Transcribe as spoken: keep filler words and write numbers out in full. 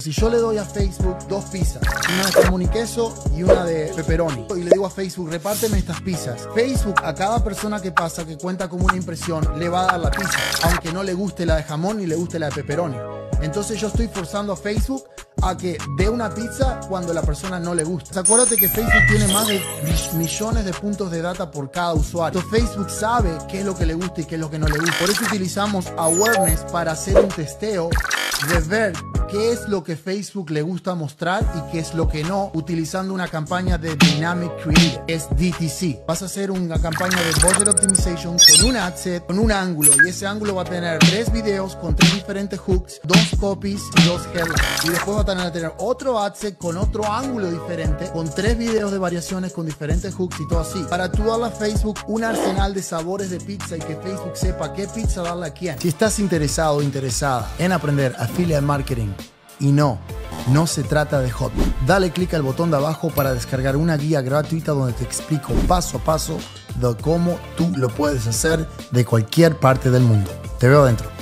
Si yo le doy a Facebook dos pizzas, una de jamón y queso y una de pepperoni, y le digo a Facebook, repárteme estas pizzas, Facebook a cada persona que pasa que cuenta como una impresión le va a dar la pizza, aunque no le guste la de jamón ni le guste la de pepperoni. Entonces yo estoy forzando a Facebook a que dé una pizza cuando la persona no le gusta. Acuérdate que Facebook tiene más de millones de puntos de data por cada usuario. Entonces Facebook sabe qué es lo que le gusta y qué es lo que no le gusta. Por eso utilizamos awareness para hacer un testeo de ver qué es lo que Facebook le gusta mostrar y qué es lo que no, utilizando una campaña de Dynamic Creator, es D T C. Vas a hacer una campaña de Budget Optimization con un ad set, con un ángulo, y ese ángulo va a tener tres videos con tres diferentes hooks, dos copies y dos headlines. Y después va a tener otro ad set con otro ángulo diferente, con tres videos de variaciones, con diferentes hooks y todo así. Para tú darle a Facebook un arsenal de sabores de pizza y que Facebook sepa qué pizza darle a quién. Si estás interesado o interesada en aprender Affiliate Marketing, y no, no se trata de Hotmart. Dale clic al botón de abajo para descargar una guía gratuita donde te explico paso a paso de cómo tú lo puedes hacer de cualquier parte del mundo. Te veo adentro.